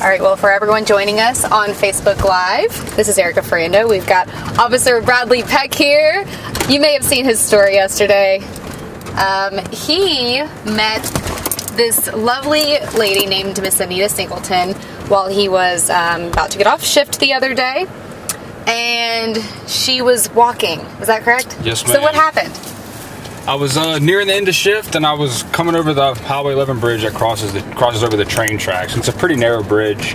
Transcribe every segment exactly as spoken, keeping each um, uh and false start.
All right, well, for everyone joining us on Facebook Live, this is Erica Ferrando. We've got Officer Bradley Peck here. You may have seen his story yesterday. Um, he met this lovely lady named Miss Anita Singleton while he was um, about to get off shift the other day, and she was walking. Is that correct? Yes, ma'am. So what happened? I was uh, nearing the end of shift, and I was coming over the Highway eleven bridge that crosses the, crosses over the train tracks. It's a pretty narrow bridge.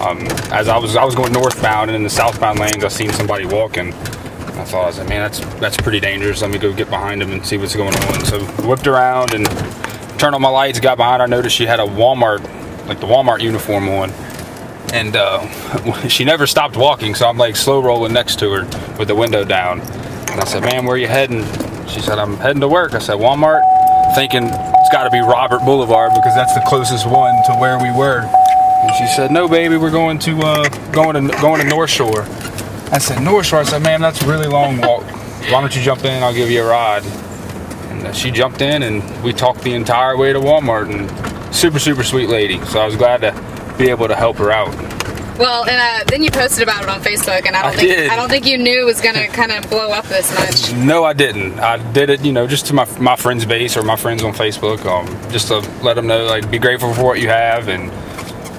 Um, as I was I was going northbound, and in the southbound lanes, I seen somebody walking. I thought, I was like, man, that's that's pretty dangerous. Let me go get behind him and see what's going on. So whipped around and turned on my lights, got behind her. I noticed she had a Walmart, like the Walmart uniform on. And uh, she never stopped walking, so I'm like slow rolling next to her with the window down. And I said, ma'am, where are you heading? She said, I'm heading to work. I said, Walmart? Thinking it's got to be Robert Boulevard because that's the closest one to where we were. And she said, no, baby, we're going to uh, going to going to North Shore. I said, North Shore? I said, ma'am, that's a really long walk. Why don't you jump in? I'll give you a ride. And uh, she jumped in, and we talked the entire way to Walmart. And super, super sweet lady. So I was glad to be able to help her out. Well, and uh, then you posted about it on Facebook, and I don't I think did. I don't think you knew it was gonna kind of blow up this much. No, I didn't. I did it, you know, just to my my friends' base or my friends on Facebook, um, just to let them know, like, be grateful for what you have, and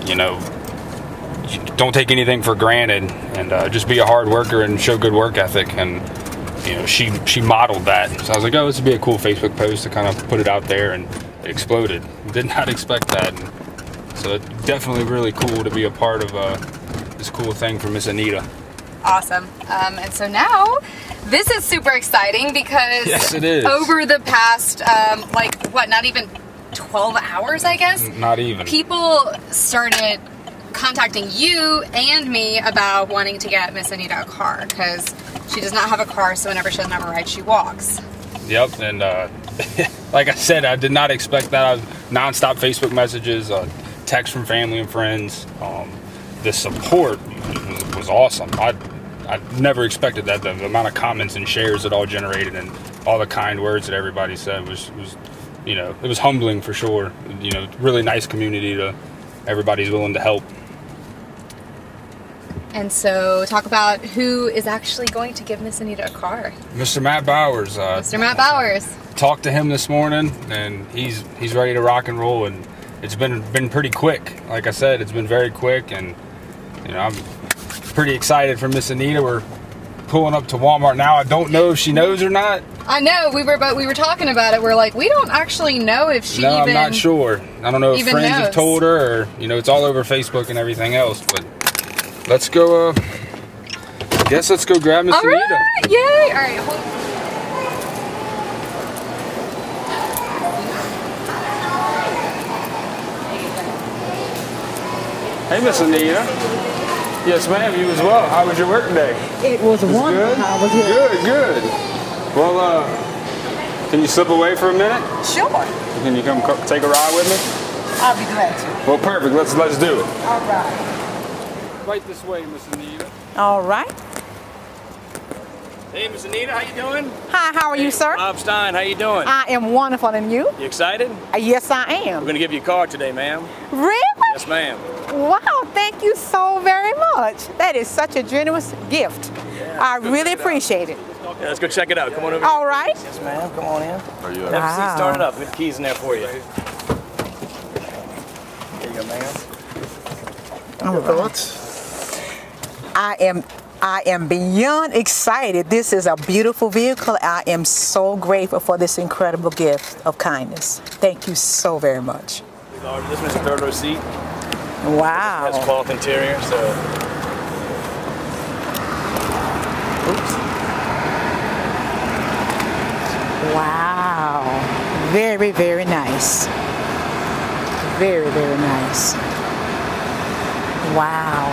you know, don't take anything for granted, and uh, just be a hard worker and show good work ethic. And you know, she she modeled that, so I was like, oh, this would be a cool Facebook post to kind of put it out there, and it exploded. Did not expect that. So it's definitely really cool to be a part of uh, this cool thing for Miss Anita. Awesome. Um, and so now, this is super exciting because yes, it is. Over the past, um, like, what, not even twelve hours, I guess? Not even. People started contacting you and me about wanting to get Miss Anita a car because she does not have a car, so whenever she doesn't have a ride, she walks. Yep, and uh, like I said, I did not expect that. Non-stop Facebook messages. Uh, Texts from family and friends. Um, the support was awesome. I I never expected that. The, the amount of comments and shares it all generated, and all the kind words that everybody said was was, you know, it was humbling for sure. You know, really nice community to everybody's willing to help. And so, talk about who is actually going to give Miss Anita a car. Mister Matt Bowers. Uh, Mister Matt Bowers. Talked to him this morning, and he's he's ready to rock and roll and. It's been been pretty quick. Like I said, it's been very quick, and you know, I'm pretty excited for Miss Anita. We're pulling up to Walmart now. I don't know if she knows or not. I know we were, but we were talking about it. We're like, we don't actually know if she. No, even I'm not sure. I don't know if friends knows. Have told her, or you know, it's all over Facebook and everything else. But let's go. Uh, I guess let's go grab Miss Anita. Right. Yay! All right. Hold Hey, Miss Anita. Yes, ma'am. You as well. How was your work day? It was, was wonderful. Good? How was it? Good, good. Well, uh, can you slip away for a minute? Sure. Can you come co take a ride with me? I'll be glad to. Well, perfect. Let's let's do it. All right. Right this way, Miss Anita. All right. Hey, Miss Anita. How you doing? Hi. How are hey, you, sir? Bob Stein. How you doing? I am wonderful. And you? You excited? Uh, yes, I am. We're gonna give you a car today, ma'am. Really? Yes, ma'am. Wow, thank you so very much. That is such a generous gift. Yeah, I really appreciate it. Yeah, let's go check it out. Come on over. All here. Right. Yes, ma'am. Come on in. Are you wow. Have a seat. Start it up. We have keys in there for you. There you go, ma'am. Your thoughts? I am. I am beyond excited. This is a beautiful vehicle. I am so grateful for this incredible gift of kindness. Thank you so very much. This is a third row seat. Wow. It has cloth interior, so. Oops. Wow. Very, very nice. Very, very nice. Wow.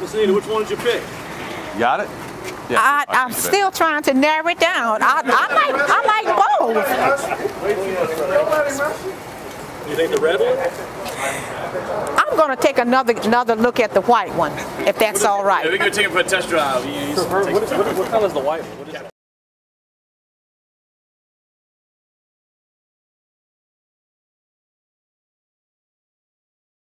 Miss Anita, which one did you pick? Got it? Yeah, I, I'm still trying to narrow it down. I, I like, I like both. You think the red one? I'm going to take another another look at the white one, if that's all right. Yeah, we're going to take it for a test drive. What, what, what color is the white one? What is